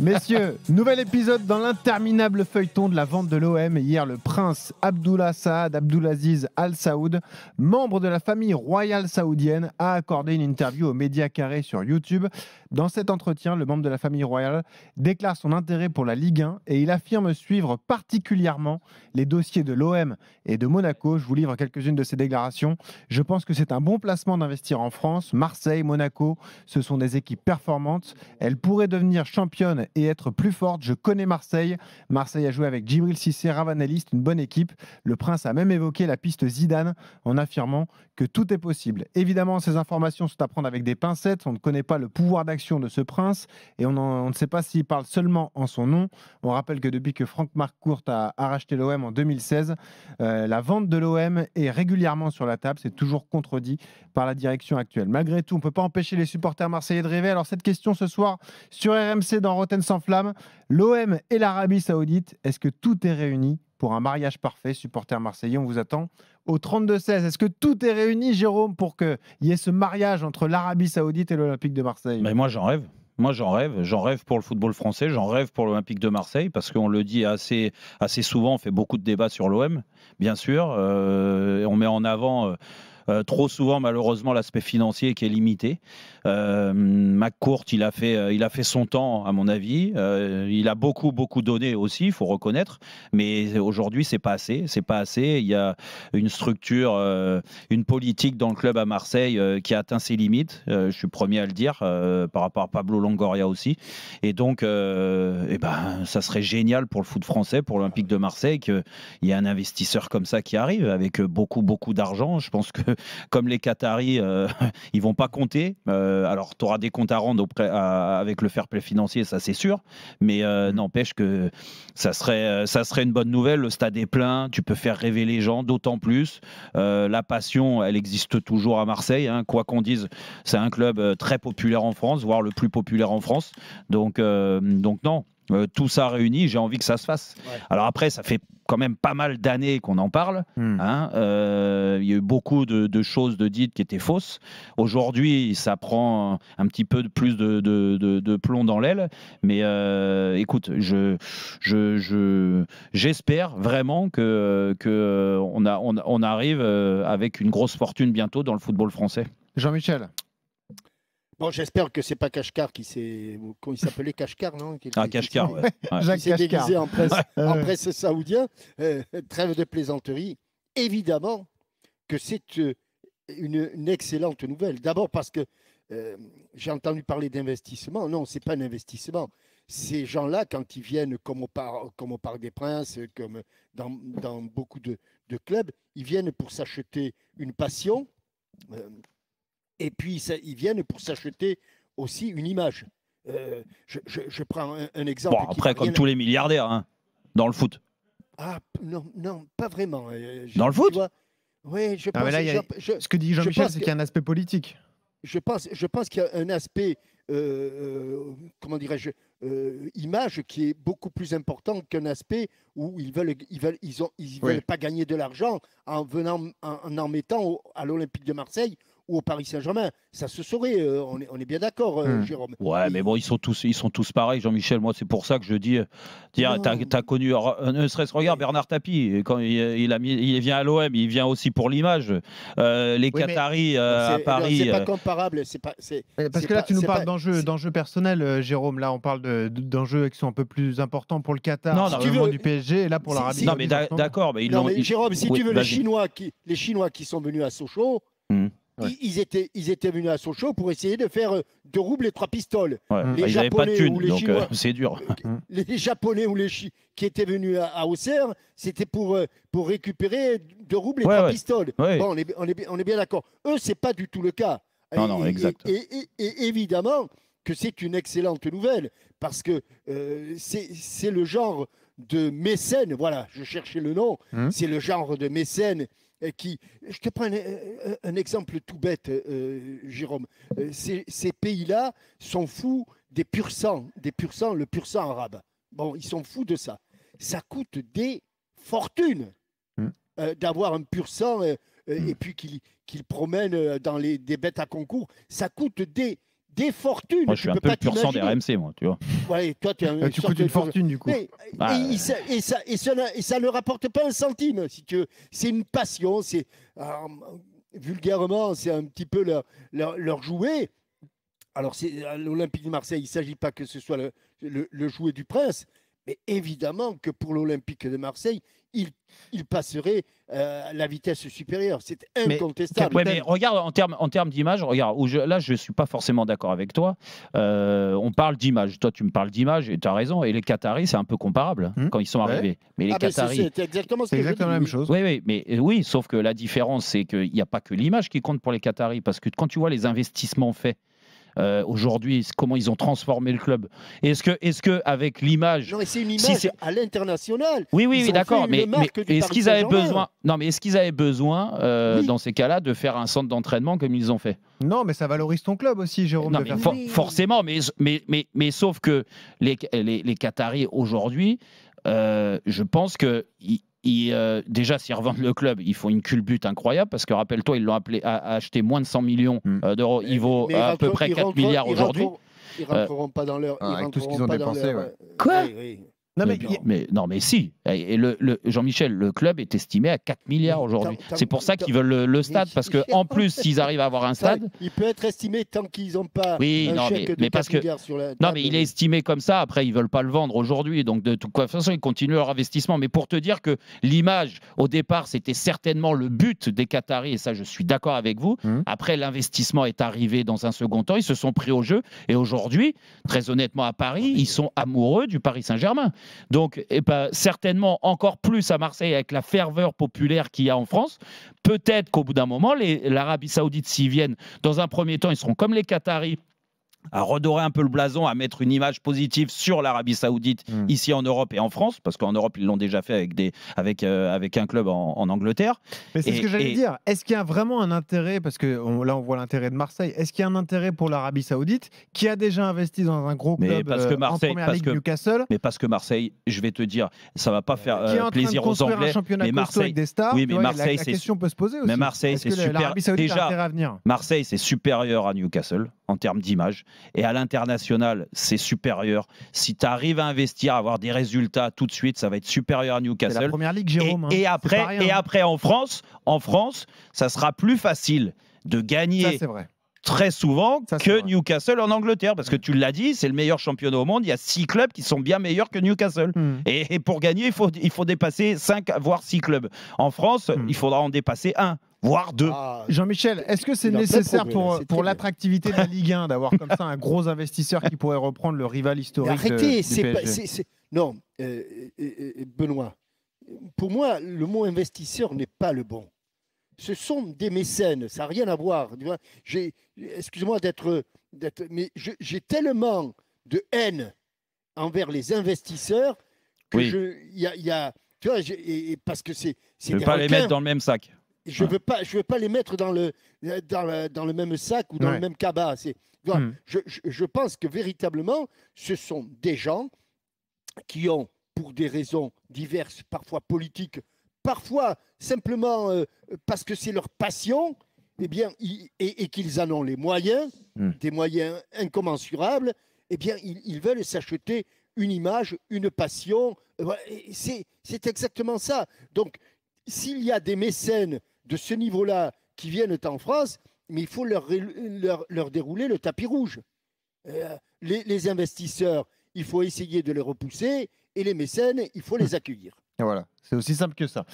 Messieurs, nouvel épisode dans l'interminable feuilleton de la vente de l'OM. Hier, le prince Abdullah Saad Abdulaziz Al Saud, membre de la famille royale saoudienne, a accordé une interview aux médias carrés sur YouTube. Dans cet entretien, le membre de la famille royale déclare son intérêt pour la Ligue 1 et il affirme suivre particulièrement les dossiers de l'OM et de Monaco. Je vous livre quelques-unes de ses déclarations. Je pense que c'est un bon placement d'investir en France. Marseille, Monaco, ce sont des équipes performantes. Elles pourraient devenir championnes et être plus fortes. Je connais Marseille. Marseille a joué avec Djibril Sissé, Ravanelli, une bonne équipe. Le prince a même évoqué la piste Zidane en affirmant que tout est possible. Évidemment, ces informations sont à prendre avec des pincettes. On ne connaît pas le pouvoir d'action de ce prince et on ne sait pas s'il parle seulement en son nom. On rappelle que depuis que Frank McCourt a racheté l'OM en 2016, la vente de l'OM est régulièrement sur la table. C'est toujours contredit par la direction actuelle. Malgré tout, on ne peut pas empêcher les supporters marseillais de rêver. Alors cette question ce soir sur RMC dans Rothen sans flamme, l'OM et l'Arabie Saoudite, est-ce que tout est réuni pour un mariage parfait? Supporters marseillais, on vous attend au 32-16. Est-ce que tout est réuni, Jérôme, pour qu'il y ait ce mariage entre l'Arabie Saoudite et l'Olympique de Marseille? Mais moi j'en rêve. Moi, j'en rêve pour le football français, j'en rêve pour l'Olympique de Marseille, parce qu'on le dit assez souvent, on fait beaucoup de débats sur l'OM, bien sûr. On met en avant trop souvent, malheureusement, l'aspect financier qui est limité. McCourt, il a fait son temps, à mon avis. Il a beaucoup donné aussi, il faut reconnaître. Mais aujourd'hui, c'est pas assez. C'est pas assez. Il y a une structure, une politique dans le club à Marseille qui a atteint ses limites. Je suis premier à le dire, par rapport à Pablo Longoria aussi. Et donc, eh ben, ça serait génial pour le foot français, pour l'Olympique de Marseille, qu'il y ait un investisseur comme ça qui arrive, avec beaucoup d'argent. Je pense que, comme les Qataris, ils vont pas compter. Alors, tu auras des comptes à rendre avec le fair play financier, ça c'est sûr, mais n'empêche que ça serait une bonne nouvelle. Le stade est plein, tu peux faire rêver les gens, d'autant plus. La passion, elle existe toujours à Marseille, hein, quoi qu'on dise. C'est un club très populaire en France, voire le plus populaire en France. Donc non, tout ça réuni, j'ai envie que ça se fasse. Ouais. Alors après, ça fait quand même pas mal d'années qu'on en parle. Hein. Il y a eu beaucoup de choses dites qui étaient fausses. Aujourd'hui, ça prend un petit peu plus de plomb dans l'aile. Mais écoute, j'espère vraiment qu'on arrive avec une grosse fortune bientôt dans le football français. Jean-Michel. Bon, j'espère que c'est pas Kashkar qui s'est... Quand il s'appelait Kashkar, non? Ah, Kashkar, ouais. Jacques Kashkar. Déguisé en presse, en presse saoudien. Trêve de plaisanterie. Évidemment que c'est une excellente nouvelle. D'abord parce que j'ai entendu parler d'investissement. Non, c'est pas un investissement. Ces gens-là, quand ils viennent comme au Parc des Princes, comme dans beaucoup de clubs, ils viennent pour s'acheter une passion. Et puis, ils viennent pour s'acheter aussi une image. Je prends un exemple. Bon, après, comme tous les milliardaires, hein, dans le foot. Ah, non, pas vraiment. Dans le foot? Oui, je pense... Ce que dit Jean-Michel, c'est qu'il y a un aspect politique. Je pense qu'il y a un aspect, comment dirais-je, image qui est beaucoup plus important qu'un aspect où ils veulent pas gagner de l'argent en mettant à l'Olympique de Marseille ou au Paris Saint-Germain. Ça se saurait, on est bien d'accord, Jérôme. Ouais, mais bon, ils sont tous pareils, Jean-Michel. Moi, c'est pour ça que je dis, tiens, t'as connu, ne serait-ce, regarde, Bernard Tapie, quand il vient à l'OM, il vient aussi pour l'image. Les Qataris à Paris... C'est pas comparable, c'est pas... Parce que là, tu nous parles d'enjeux personnels, Jérôme. Là, on parle d'enjeux qui sont un peu plus importants pour le Qatar, du PSG, et là, pour l'Arabie. Non, mais d'accord, mais Jérôme, si tu veux, les Chinois qui sont venus à Sochaux... Ouais. Ils étaient venus à Sochaux pour essayer de faire 2 roubles et 3 pistoles. Ouais. Les Japonais pas de thunes, ou les Chinois, c'est dur. Les Japonais ou les Chinois qui étaient venus à Auxerre, c'était pour récupérer 2 roubles et 3 pistoles. Ouais. Bon, on est bien d'accord. Eux, c'est pas du tout le cas. Non, exact. Et évidemment que c'est une excellente nouvelle, parce que c'est le genre de mécène, voilà, je cherchais le nom, c'est le genre de mécène je te prends un exemple tout bête, Jérôme. Ces pays-là sont fous des pur-sang, le pur-sang arabe. Bon, ils sont fous de ça. Ça coûte des fortunes d'avoir un pur-sang et puis qu'il promène dans des bêtes à concours. Ça coûte des des fortunes. Moi, je suis un peu le pur sang des RMC, moi, tu vois. Ouais, toi, tu coûtes une fortune, du coup. Et ça ne rapporte pas un centime, si tu veux. C'est une passion, c'est vulgairement, c'est un petit peu leur jouet. Alors, à l'Olympique de Marseille, il ne s'agit pas que ce soit le jouet du prince, mais évidemment que pour l'Olympique de Marseille, il passerait la vitesse supérieure. C'est incontestable. Mais, mais regarde, en termes d'image, regarde, là, je ne suis pas forcément d'accord avec toi. On parle d'image. Toi, tu me parles d'image et tu as raison. Et les Qataris, c'est un peu comparable quand ils sont arrivés. Mais les Qataris, c'est exactement la même chose. Oui, oui, mais, oui, sauf que la différence, c'est qu'il n'y a pas que l'image qui compte pour les Qataris. Parce que quand tu vois les investissements faits, aujourd'hui, comment ils ont transformé le club. Est-ce que avec l'image... Non, mais c'est une image à l'international. Oui, oui, oui, d'accord. Mais est-ce qu'ils avaient besoin, dans ces cas-là, de faire un centre d'entraînement comme ils ont fait? Non, mais ça valorise ton club aussi, Jérôme. Non, mais forcément, mais sauf que les Qataris, aujourd'hui, je pense que... déjà, s'ils revendent le club, ils font une culbute incroyable parce que, rappelle-toi, ils l'ont acheté moins de 100 millions d'euros. Il vaut à peu près 4 milliards aujourd'hui. Ils ne rentreront pas dans leur... Avec tout ce qu'ils ont dépensé, ouais. Quoi ? Oui, oui. Non, mais si. Et Jean-Michel, le club est estimé à 4 milliards aujourd'hui. C'est pour ça qu'ils veulent le stade, parce qu'en plus, s'ils arrivent à avoir un stade... Il peut être estimé tant qu'ils n'ont pas un chèque de 4 milliards sur la... Non, mais il est estimé comme ça. Après, ils ne veulent pas le vendre aujourd'hui. Donc, de toute façon, ils continuent leur investissement. Mais pour te dire que l'image, au départ, c'était certainement le but des Qataris. Et ça, je suis d'accord avec vous. Après, l'investissement est arrivé dans un second temps. Ils se sont pris au jeu. Et aujourd'hui, très honnêtement, à Paris, ils sont amoureux du Paris Saint-Germain. Donc, certainement encore plus à Marseille avec la ferveur populaire qu'il y a en France. Peut-être qu'au bout d'un moment, l'Arabie Saoudite s'y vienne. Dans un premier temps, ils seront comme les Qataris, à redorer un peu le blason, à mettre une image positive sur l'Arabie Saoudite ici en Europe et en France, parce qu'en Europe ils l'ont déjà fait avec un club en Angleterre. Mais c'est ce que j'allais dire. Est-ce qu'il y a vraiment un intérêt, parce que là on voit l'intérêt de Marseille, est-ce qu'il y a un intérêt pour l'Arabie Saoudite qui a déjà investi dans un gros club en première ligue, Newcastle? Mais parce que Marseille, je vais te dire, ça va pas faire plaisir aux Anglais. Mais Marseille, la question peut se poser aussi. Mais Marseille, c'est super. Déjà, Marseille, c'est supérieur à Newcastle en termes d'image. Et à l'international, c'est supérieur. Si tu arrives à investir, à avoir des résultats tout de suite, ça va être supérieur à Newcastle. C'est la première ligue, Jérôme. Et après, en France, ça sera plus facile de gagner. Ça, c'est vrai. Très souvent que Newcastle en Angleterre, parce que tu l'as dit, c'est le meilleur championnat au monde. Il y a 6 clubs qui sont bien meilleurs que Newcastle. Et pour gagner, il faut dépasser 5, voire 6 clubs. En France, il faudra en dépasser 1. Voire 2. Jean-Michel, est-ce que c'est nécessaire pour l'attractivité de la Ligue 1 d'avoir comme ça un gros investisseur qui pourrait reprendre le rival historique? Arrêtez, non, Benoît, pour moi, le mot investisseur n'est pas le bon. Ce sont des mécènes, ça n'a rien à voir. Excuse-moi d'être... Mais j'ai tellement de haine envers les investisseurs que parce que c'est... Je ne veux pas les mettre dans le même sac. Je ne veux pas les mettre dans le même sac ou dans le même cabas. Je pense que véritablement, ce sont des gens qui ont, pour des raisons diverses, parfois politiques, parfois simplement parce que c'est leur passion, eh bien, et qu'ils en ont les moyens, des moyens incommensurables, eh bien, ils veulent s'acheter une image, une passion. C'est exactement ça. Donc, s'il y a des mécènes de ce niveau-là qui viennent en France, mais il faut leur dérouler le tapis rouge. Les investisseurs, il faut essayer de les repousser, et les mécènes, il faut les accueillir. Et voilà, c'est aussi simple que ça.